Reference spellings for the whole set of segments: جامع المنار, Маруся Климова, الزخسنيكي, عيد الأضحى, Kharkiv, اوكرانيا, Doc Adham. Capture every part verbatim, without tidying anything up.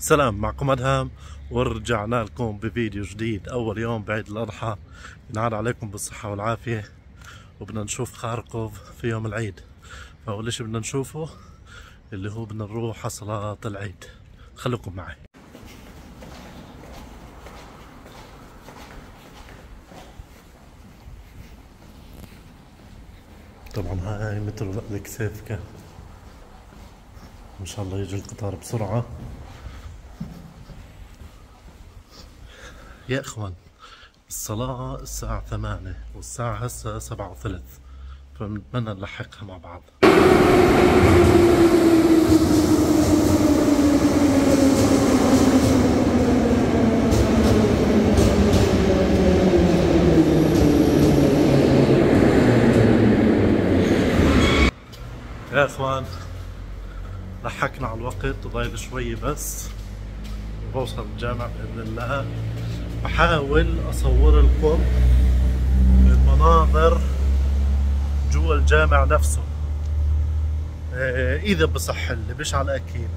سلام، معكم أدهم ورجعنا لكم بفيديو جديد. أول يوم بعيد الأضحى، ينعاد عليكم بالصحة والعافية. وبدنا نشوف خاركوف في يوم العيد. فأول شي بدنا نشوفه اللي هو بدنا نروح على صلاة العيد. خلوكم معي. طبعا هاي مترو رألك سيفكا، ان شاء الله يجي القطار بسرعة. يا اخوان، الصلاة الساعة ثمانية والساعة هسه سبعة وثلث، فبنتمنى نلحقها مع بعض. يا اخوان، لحقنا على الوقت وضايل شوي بس وبوصل الجامع باذن الله. بحاول اصور لكم المناظر جوا الجامع نفسه اذا بصح اللي مش على اكيد،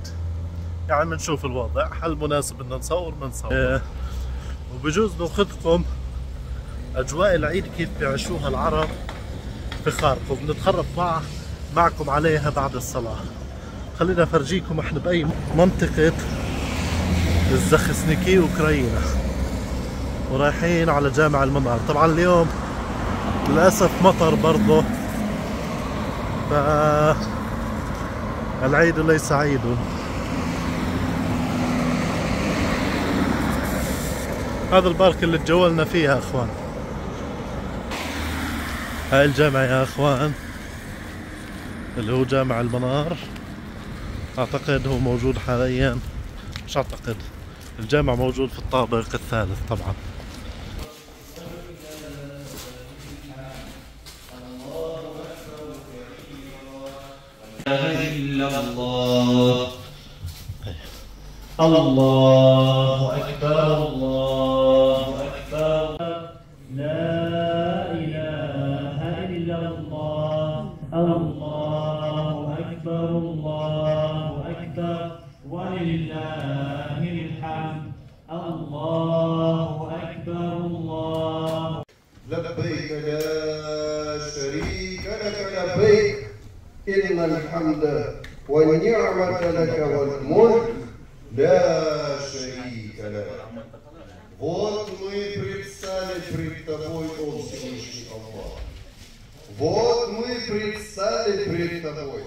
يعني بنشوف الوضع هل مناسب ان نصور بنصور، وبجوز ناخذكم اجواء العيد كيف بيعيشوها العرب في خاركوف، بنتخرب مع معكم عليها بعد الصلاه. خلينا افرجيكم احنا باي منطقه الزخسنيكي اوكرانيا، ورايحين على جامع المنار. طبعا اليوم للاسف مطر برضه، فالعيد ليس عيد. هذا البارك اللي تجولنا فيه يا اخوان. هاي الجامع يا اخوان اللي هو جامع المنار، اعتقد هو موجود حاليا، مش اعتقد، الجامع موجود في الطابق الثالث. طبعا الله الله أكبر، الله أكبر، لا إله إلا الله، الله أكبر، الله أكبر، ولله الحمد، الله أكبر، الله لبيك لا شريك لك لبيك إن الحمد والنعمة لك والملك لا شريك لك. Вот мы предстали пред тобой, о Всевышний Аллах. Вот мы предстали пред тобой.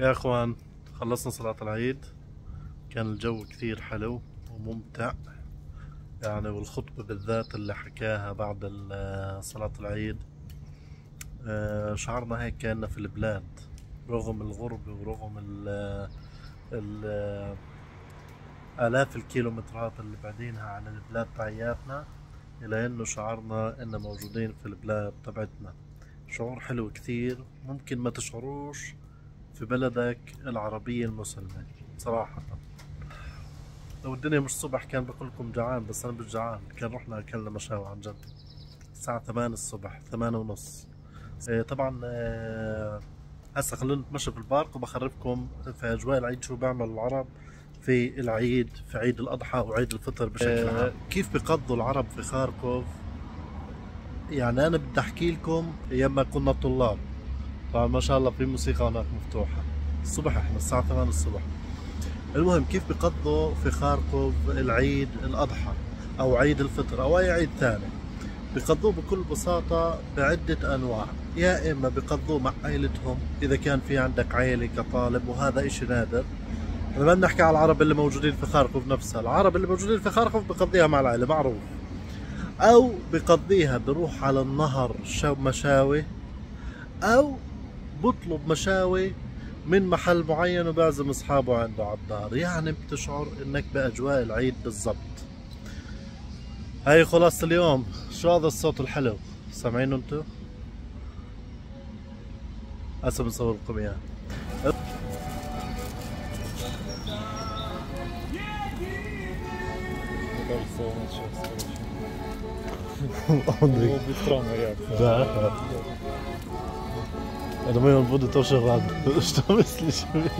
يا اخوان، خلصنا صلاة العيد، كان الجو كثير حلو وممتع يعني، والخطبة بالذات اللي حكاها بعد صلاة العيد شعرنا هيك كأننا في البلاد، رغم الغربة ورغم ال ال آلاف الكيلومترات اللي بعدينها عن البلاد تاعياتنا، إلا إنه شعرنا إننا موجودين في البلاد تبعتنا. شعور حلو كثير ممكن ما تشعروش في بلدك العربية المسلمة صراحة. لو الدنيا مش صبح كان بقول لكم جعان، بس انا مش جعان، كان رحنا اكلنا مشاوي عن جد. الساعة ثمانية الصبح، ثمانية ونص. طبعا هسه خلونا نتمشى في البارك وبخربكم في اجواء العيد شو بيعمل العرب في العيد، في عيد الاضحى وعيد الفطر بشكل عام، كيف بقضوا العرب في خاركوف. يعني انا بدي احكي لكم ايام كنا طلاب، طبعا ما شاء الله في موسيقى هناك مفتوحة الصبح، احنا الساعة ثمانية الصبح. المهم كيف بقضوا في خاركوف العيد الأضحى أو عيد الفطر أو أي عيد ثاني، بقضوه بكل بساطة بعدة أنواع. يا إما بقضوه مع عائلتهم إذا كان في عندك عائلة كطالب، وهذا إشي نادر. إحنا ما بنحكي على العرب اللي موجودين في خاركوف نفسها، العرب اللي موجودين في خاركوف بقضيها مع العائلة معروف، أو بقضيها بروح على النهر شو مشاوي، أو بطلب مشاوي من محل معين وبعزم اصحابه عنده على الدار. يعني بتشعر انك باجواء العيد بالضبط. هاي خلاصة اليوم. شو هذا الصوت الحلو سامعينه انتو؟ هسه بنصور لكم اياه. Думаю, буду тоже рад. Что мы слышали?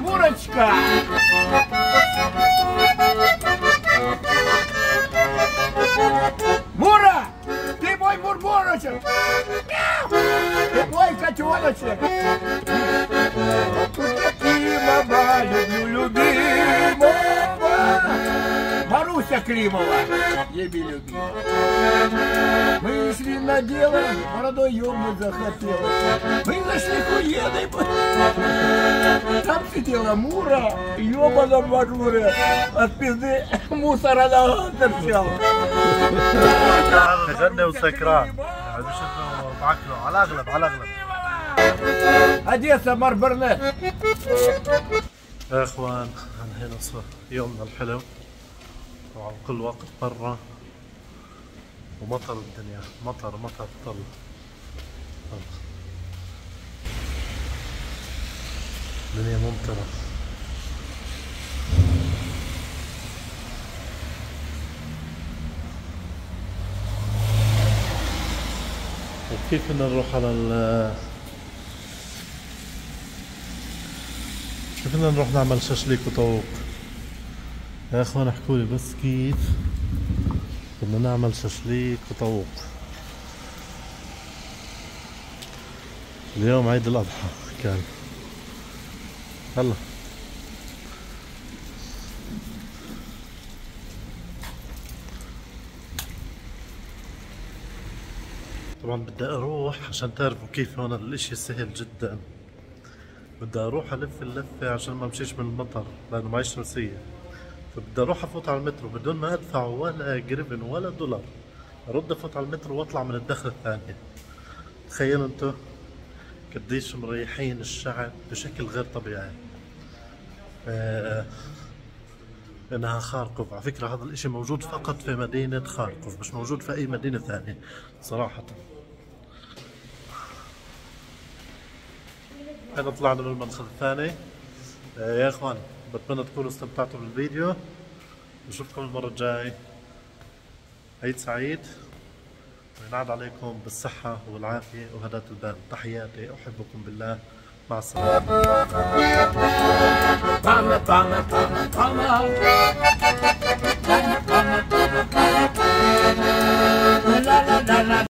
Мурочка! Мура! Ты мой мурмурочек! Ты мой котеночек! Любимого, люблю, любимого! Маруся Климова! Еби любимого! Мы шли на дело, бородой ёбнуть захотелось. Мы зашли к уедой. Там сидела Мура, ёбана Мадура. От пизды мусора нога торчала. جنة وسكران. مش معكرة على الأغلب على الأغلب. أديسة مار برنات. يا إخوان هنا صار يومنا الحلو طبعا كل وقت برا ومطر الدنيا مطر مطر طل. الدنيا ممطرة. كيف بدنا نروح على ال كيف بدنا نروح نعمل شاشليك وطاووق؟ يا اخوان احكولي بس كيف بدنا نعمل شاشليك وطاووق. اليوم عيد الاضحى كان. هلا طبعا بدي اروح عشان تعرفوا كيف هون الاشي سهل جدا. بدي اروح الف اللفه عشان ما امشيش من المطر لانه معي شمسيه. فبدي اروح افوت على المترو بدون ما ادفع ولا جريفن ولا دولار. ارد افوت على المترو واطلع من الدخله الثانيه. تخيلوا انتو قديش مريحين الشعب بشكل غير طبيعي. آه انها خاركوف، على فكره هذا الاشي موجود فقط في مدينه خاركوف، مش موجود في اي مدينه ثانيه صراحه. احنا طلعنا من المدخل الثاني. آه يا اخوان بتمنى تكونوا استمتعتوا بالفيديو، نشوفكم المره الجاي. عيد سعيد وينعاد عليكم بالصحه والعافيه وهدات البال. تحياتي، احبكم بالله، مع السلامه.